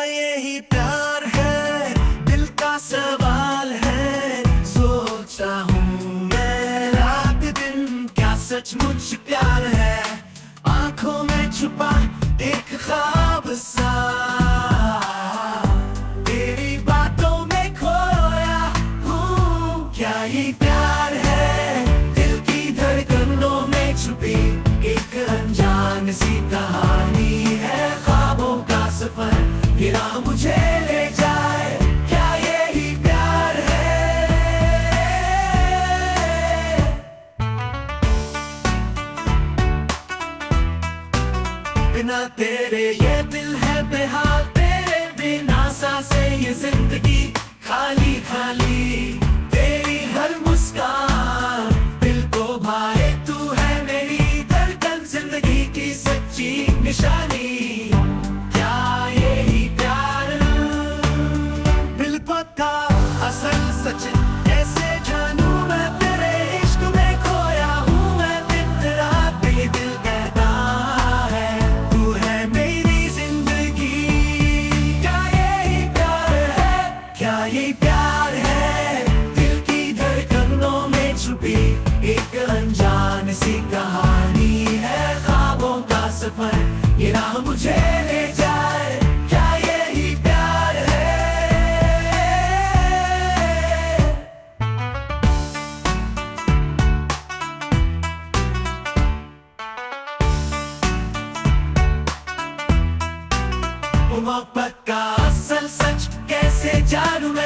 यही प्यार है, दिल का सवाल है। सोचता हूँ मैं रात दिन, क्या सचमुच प्यार है? आंखों में छुपा एक ख्वाब सा, तेरी बातों में खोया हूँ। क्या ये प्यार है? दिल की धड़कनों में छुपी एक अनजान सी कहानी है। ख्वाबों का सफर गिरा मुझे ले जाए, क्या यही प्यार है? बिना तेरे ये दिल है बेहाल, तेरे बिना सांसें ये जिंदगी खाली खाली। तेरी हर मुस्कान दिल को भाए, तू है मेरी धड़कन, जिंदगी की सच्ची निशानी। ये प्यार है, दिल की धड़कनों में छुपी एक अनजान सी कहानी है। ख्वाबों का सफर ये राह मुझे ले जाए, क्या यही प्यार है? मोहब्बत का असल सच कैसे जानूं मैं?